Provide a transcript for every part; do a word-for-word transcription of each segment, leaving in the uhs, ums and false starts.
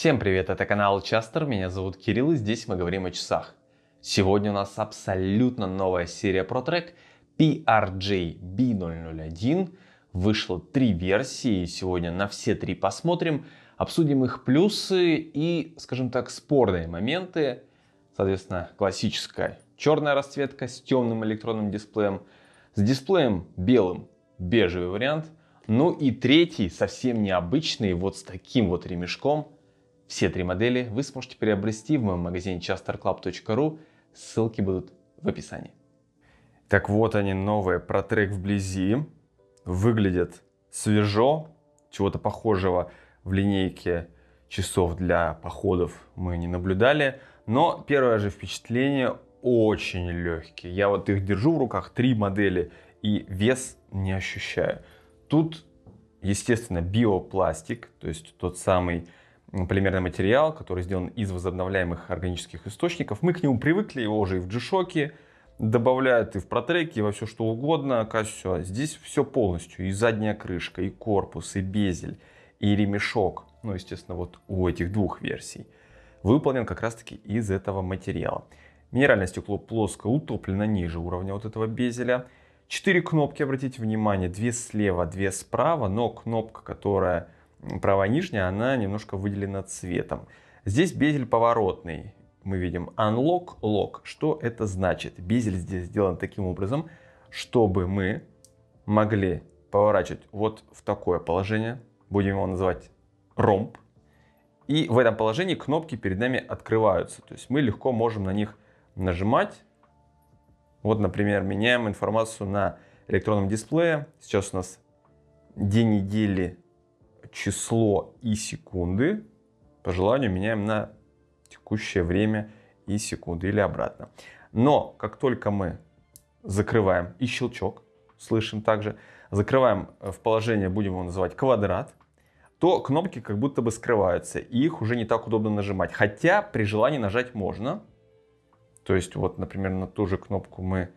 Всем привет, это канал Частер, меня зовут Кирилл и здесь мы говорим о часах. Сегодня у нас абсолютно новая серия Pro Trek пи ар джей би ноль ноль один. Вышло три версии, сегодня на все три посмотрим, обсудим их плюсы и, скажем так, спорные моменты. Соответственно, классическая черная расцветка с темным электронным дисплеем, с дисплеем белым бежевый вариант, ну и третий, совсем необычный, вот с таким вот ремешком. Все три модели вы сможете приобрести в моем магазине chasterclub точка ру, ссылки будут в описании. Так вот они, новые Pro Trek вблизи. Выглядят свежо, чего-то похожего в линейке часов для походов мы не наблюдали. Но первое же впечатление очень легкие. Я вот их держу в руках, три модели, и вес не ощущаю. Тут, естественно, биопластик, то есть тот самый полимерный материал, который сделан из возобновляемых органических источников. Мы к нему привыкли, его уже и в G-Shock добавляют, и в Pro Trek, и во все что угодно. Casio. Здесь все полностью. И задняя крышка, и корпус, и безель, и ремешок. Ну, естественно, вот у этих двух версий. Выполнен как раз-таки из этого материала. Минеральное стекло плоско утоплено ниже уровня вот этого безеля. Четыре кнопки, обратите внимание. Две слева, две справа. Но кнопка, которая правая нижняя, она немножко выделена цветом. Здесь безель поворотный. Мы видим Unlock, Lock. Что это значит? Безель здесь сделан таким образом, чтобы мы могли поворачивать вот в такое положение. Будем его называть ромб. И в этом положении кнопки перед нами открываются. То есть мы легко можем на них нажимать. Вот, например, меняем информацию на электронном дисплее. Сейчас у нас день недели, число и секунды. По желанию меняем на текущее время и секунды или обратно. Но как только мы закрываем, и щелчок слышим также, закрываем в положение, будем его называть квадрат, то кнопки как будто бы скрываются, и их уже не так удобно нажимать. Хотя при желании нажать можно. То есть вот, например, на ту же кнопку мы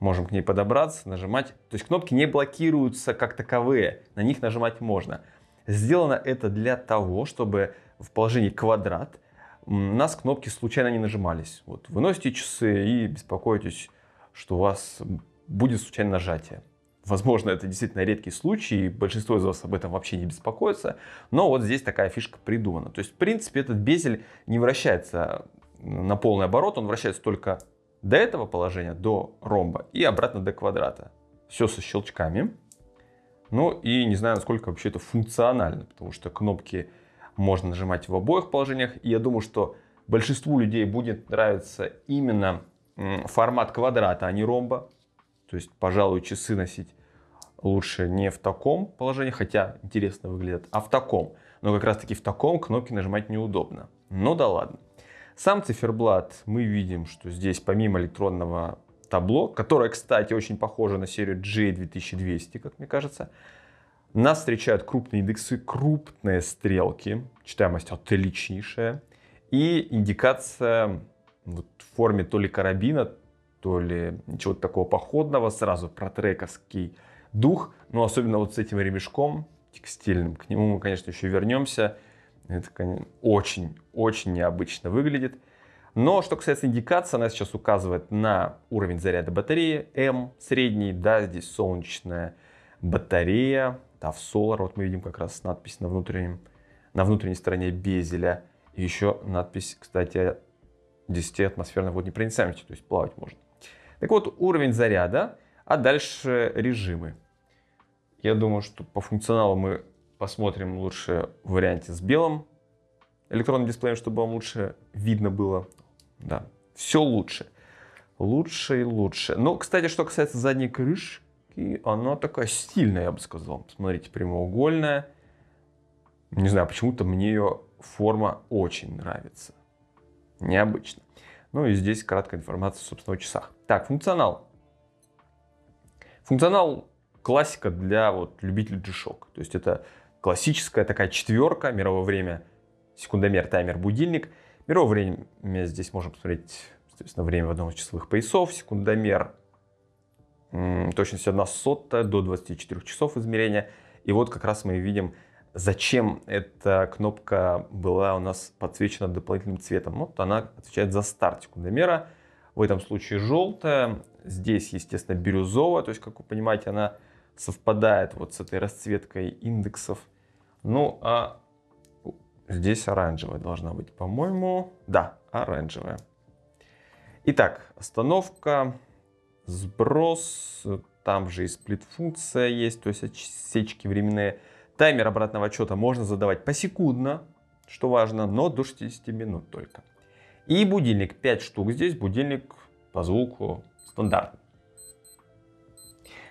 можем к ней подобраться, нажимать. То есть кнопки не блокируются как таковые, на них нажимать можно. Сделано это для того, чтобы в положении квадрат у нас кнопки случайно не нажимались. Вот выносите часы и беспокойтесь, что у вас будет случайное нажатие. Возможно, это действительно редкий случай, и большинство из вас об этом вообще не беспокоится. Но вот здесь такая фишка придумана. То есть, в принципе, этот безель не вращается на полный оборот, он вращается только до этого положения, до ромба, и обратно до квадрата. Все со щелчками. Ну и не знаю, насколько вообще это функционально, потому что кнопки можно нажимать в обоих положениях. И я думаю, что большинству людей будет нравиться именно формат квадрата, а не ромба. То есть, пожалуй, часы носить лучше не в таком положении, хотя интересно выглядят, а в таком. Но как раз таки в таком кнопки нажимать неудобно. Ну да ладно. Сам циферблат мы видим, что здесь помимо электронного табло, которое, кстати, очень похоже на серию джей две тысячи двести, как мне кажется, нас встречают крупные индексы, крупные стрелки, читаемость отличнейшая, и индикация вот в форме то ли карабина, то ли чего-то такого походного, сразу протрековский дух, но особенно вот с этим ремешком текстильным, к нему мы, конечно, еще вернемся. Это очень-очень необычно выглядит. Но что касается индикации, она сейчас указывает на уровень заряда батареи, М средний, да, здесь солнечная батарея, да, в Solar, вот мы видим как раз надпись на, внутреннем, на внутренней стороне безеля, и еще надпись, кстати, о десяти атмосферной водонепроницаемости, то есть плавать можно. Так вот, уровень заряда, а дальше режимы. Я думаю, что по функционалу мы посмотрим лучше в варианте с белым электронным дисплеем, чтобы вам лучше видно было. Да, все лучше. Лучше и лучше. Но, кстати, что касается задней крышки, она такая стильная, я бы сказал. Смотрите, прямоугольная. Не знаю, почему-то мне ее форма очень нравится. Необычно. Ну и здесь краткая информация, собственно, о часах. Так, функционал. Функционал классика для вот любителей G-Shock. То есть это классическая такая четверка, мировое время, секундомер, таймер, будильник. Мировое время здесь можем посмотреть, соответственно, время в одном из часовых поясов. Секундомер, точность одна сотая до двадцати четырёх часов измерения. И вот как раз мы видим Зачем эта кнопка была у нас подсвечена дополнительным цветом? Вот она отвечает за старт секундомера. В этом случае желтая. Здесь, естественно, бирюзовая. То есть, как вы понимаете, она совпадает вот с этой расцветкой индексов. Ну, а здесь оранжевая должна быть, по-моему. Да, оранжевая. Итак, остановка, сброс. Там же и сплит-функция есть, то есть отсечки временные. Таймер обратного отчета можно задавать посекундно, что важно, но до шестидесяти минут только. И будильник, пять штук здесь, будильник по звуку стандартный.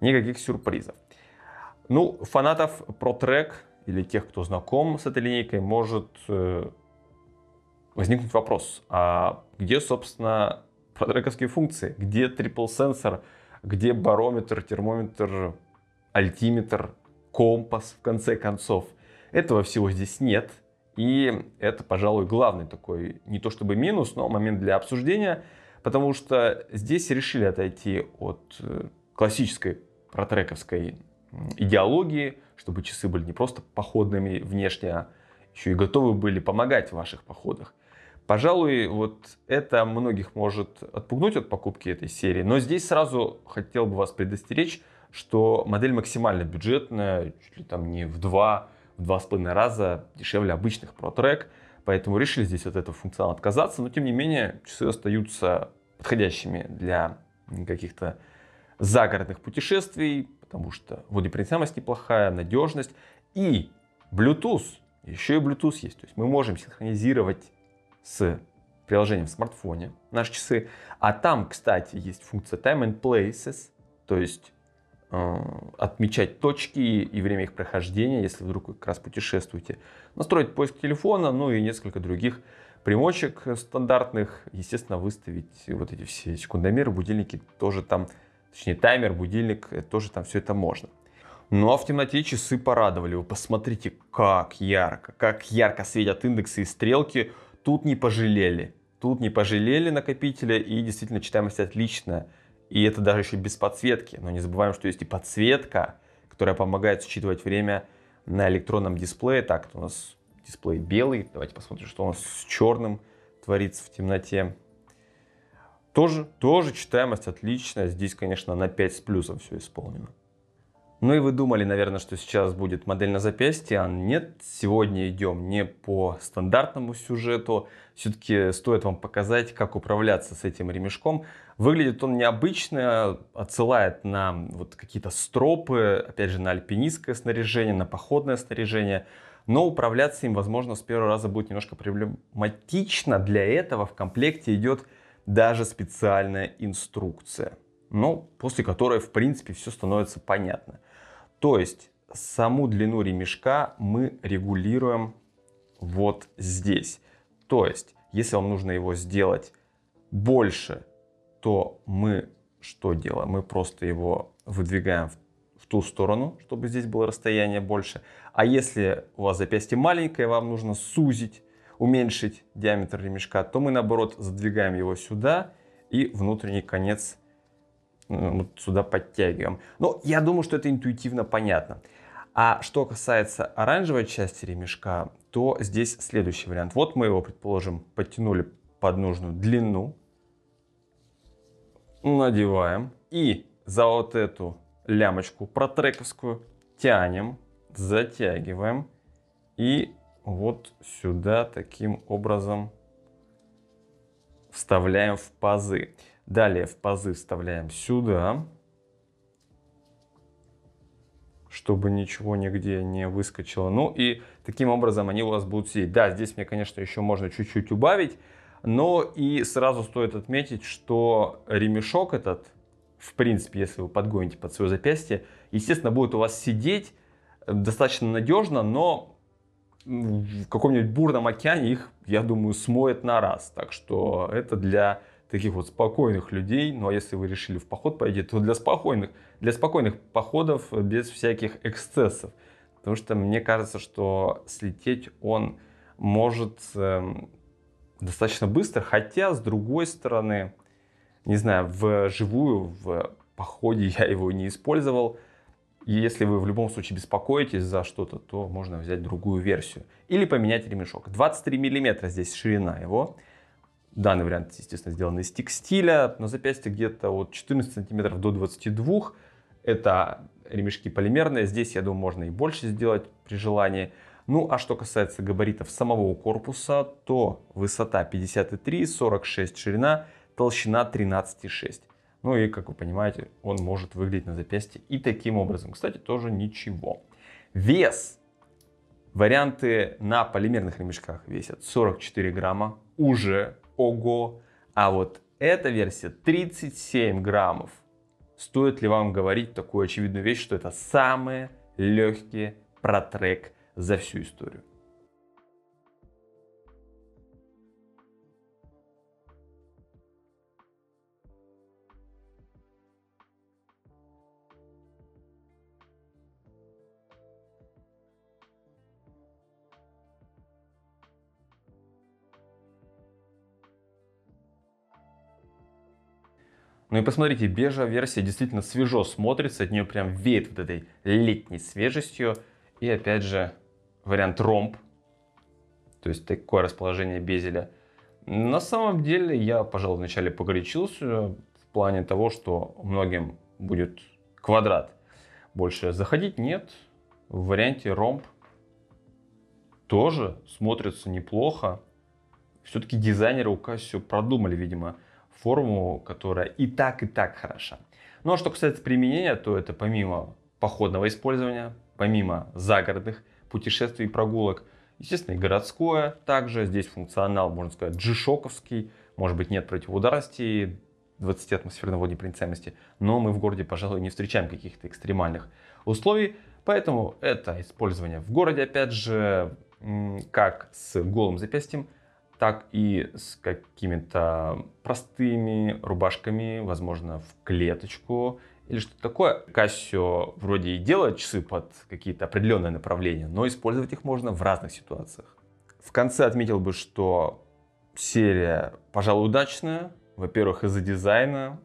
Никаких сюрпризов. Ну, фанатов Pro Trek или тех, кто знаком с этой линейкой, может возникнуть вопрос, а где, собственно, Pro Trek-овские функции? Где трипл-сенсор, где барометр, термометр, альтиметр? Компас, в конце концов. Этого всего здесь нет. И это, пожалуй, главный такой, не то чтобы минус, но момент для обсуждения. Потому что здесь решили отойти от классической протрековской идеологии, чтобы часы были не просто походными внешне, а еще и готовы были помогать в ваших походах. Пожалуй, вот это многих может отпугнуть от покупки этой серии. Но здесь сразу хотел бы вас предостеречь, что модель максимально бюджетная, чуть ли там не в два, в два с половиной раза дешевле обычных Pro Trek, поэтому решили здесь от этого функционала отказаться, но тем не менее часы остаются подходящими для каких-то загородных путешествий, потому что водонепроницаемость неплохая, надежность и Bluetooth, еще и Bluetooth есть, то есть мы можем синхронизировать с приложением в смартфоне наши часы, а там, кстати, есть функция Time and Places, то есть отмечать точки и время их прохождения, если вдруг вы как раз путешествуете. Настроить поиск телефона, ну и несколько других примочек стандартных. Естественно, выставить вот эти все секундомеры, будильники тоже там, точнее таймер, будильник, тоже там все это можно. Ну а в темноте часы порадовали. Вы посмотрите, как ярко, как ярко светят индексы и стрелки. Тут не пожалели. Тут не пожалели накопителя, и действительно читаемость отличная. И это даже еще без подсветки. Но не забываем, что есть и подсветка, которая помогает считывать время на электронном дисплее. Так, у нас дисплей белый. Давайте посмотрим, что у нас с черным творится в темноте. Тоже, тоже читаемость отличная. Здесь, конечно, на пять с плюсом все исполнено. Ну и вы думали, наверное, что сейчас будет модель на запястье. А нет, сегодня идем не по стандартному сюжету. Все-таки стоит вам показать, как управляться с этим ремешком. Выглядит он необычно, отсылает на вот какие-то стропы, опять же, на альпинистское снаряжение, на походное снаряжение. Но управляться им, возможно, с первого раза будет немножко проблематично. Для этого в комплекте идет даже специальная инструкция, но после которой, в принципе, все становится понятно. То есть саму длину ремешка мы регулируем вот здесь. То есть, если вам нужно его сделать больше, то мы что делаем? Мы просто его выдвигаем в, в ту сторону, чтобы здесь было расстояние больше. А если у вас запястье маленькое, вам нужно сузить, уменьшить диаметр ремешка, то мы, наоборот, задвигаем его сюда и внутренний конец вот сюда подтягиваем. Но я думаю, что это интуитивно понятно. А что касается оранжевой части ремешка, то здесь следующий вариант. Вот мы его, предположим, подтянули под нужную длину. Надеваем. И за вот эту лямочку протрековскую тянем, затягиваем. И вот сюда таким образом вставляем в пазы. Далее в пазы вставляем сюда, чтобы ничего нигде не выскочило. Ну и таким образом они у вас будут сидеть. Да, здесь мне, конечно, еще можно чуть-чуть убавить. Но и сразу стоит отметить, что ремешок этот, в принципе, если вы подгоните под свое запястье, естественно, будет у вас сидеть достаточно надежно, но в каком-нибудь бурном океане их, я думаю, смоет на раз. Так что это для таких вот спокойных людей. Ну а если вы решили в поход пойти, то для спокойных, для спокойных походов без всяких эксцессов. Потому что мне кажется, что слететь он может достаточно быстро, хотя, с другой стороны, не знаю, вживую в походе я его не использовал, И если вы в любом случае беспокоитесь за что-то, то можно взять другую версию. Или поменять ремешок. двадцать три миллиметра здесь ширина его. Данный вариант, естественно, сделан из текстиля. На запястье где-то от четырнадцати сантиметров до двадцати двух. Это ремешки полимерные. Здесь, я думаю, можно и больше сделать при желании. Ну, а что касается габаритов самого корпуса, то высота пятьдесят три, сорок шесть ширина, толщина тринадцать и шесть. Ну и, как вы понимаете, он может выглядеть на запястье и таким образом. Кстати, тоже ничего. Вес. Варианты на полимерных ремешках весят сорок четыре грамма. Уже ого. А вот эта версия тридцать семь граммов. Стоит ли вам говорить такую очевидную вещь, что это самые легкие Pro Trek за всю историю? Ну и посмотрите, бежевая версия действительно свежо смотрится, от нее прям веет вот этой летней свежестью. И опять же, вариант ромб, то есть такое расположение безеля. На самом деле, я, пожалуй, вначале погорячился в плане того, что многим будет квадрат больше заходить. Нет, в варианте ромб тоже смотрится неплохо. Все-таки дизайнеры у Casio продумали, видимо, форму, которая и так, и так хороша. Ну а что касается применения, то это помимо походного использования, помимо загородных путешествий и прогулок, естественно, и городское. Также здесь функционал, можно сказать, джи-шоковский. Может быть, нет противоударности, двадцати атмосферной водной проницаемости, но мы в городе, пожалуй, не встречаем каких-то экстремальных условий. Поэтому это использование в городе, опять же, как с голым запястьем, так и с какими-то простыми рубашками, возможно, в клеточку или что-то такое. Casio вроде и делает часы под какие-то определенные направления, но использовать их можно в разных ситуациях. В конце отметил бы, что серия, пожалуй, удачная. Во-первых, из-за дизайна.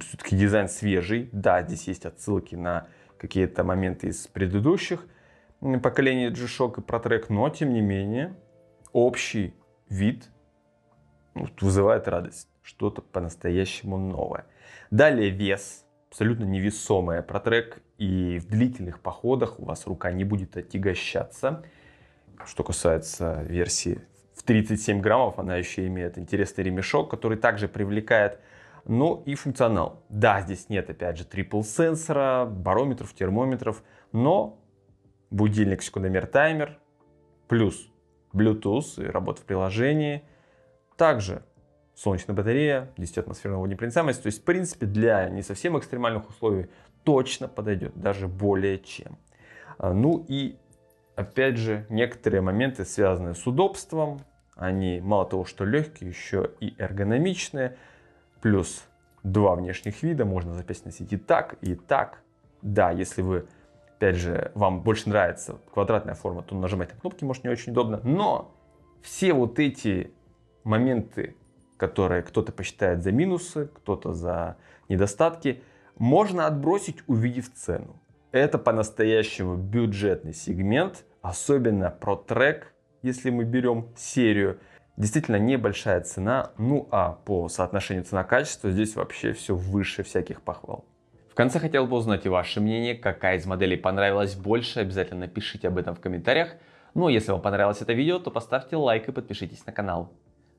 Все-таки дизайн свежий. Да, здесь есть отсылки на какие-то моменты из предыдущих поколений G-Shock и Pro Trek, но тем не менее общий вид вызывает радость. Что-то по-настоящему новое. Далее вес. Абсолютно невесомая Pro Trek. И в длительных походах у вас рука не будет отягощаться. Что касается версии в тридцать семь граммов, она еще имеет интересный ремешок, который также привлекает. Ну и функционал. Да, здесь нет, опять же, трипл сенсора, барометров, термометров. Но будильник, секундомер, таймер. Плюс Bluetooth и работа в приложении. Также солнечная батарея, десятиатмосферная водонепроницаемость. То есть, в принципе, для не совсем экстремальных условий точно подойдет, даже более чем. Ну и, опять же, некоторые моменты, связанные с удобством. Они мало того, что легкие, еще и эргономичные. Плюс два внешних вида. Можно запястье носить и так, и так. Да, если вы... Опять же, вам больше нравится квадратная форма, то нажимать на кнопки может не очень удобно. Но все вот эти моменты, которые кто-то посчитает за минусы, кто-то за недостатки, можно отбросить, увидев цену. Это по-настоящему бюджетный сегмент, особенно Pro Trek, если мы берем серию. Действительно небольшая цена, ну а по соотношению цена-качество здесь вообще все выше всяких похвал. В конце хотел бы узнать и ваше мнение, какая из моделей понравилась больше, обязательно напишите об этом в комментариях. Ну а если вам понравилось это видео, то поставьте лайк и подпишитесь на канал.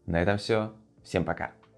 На этом все, всем пока!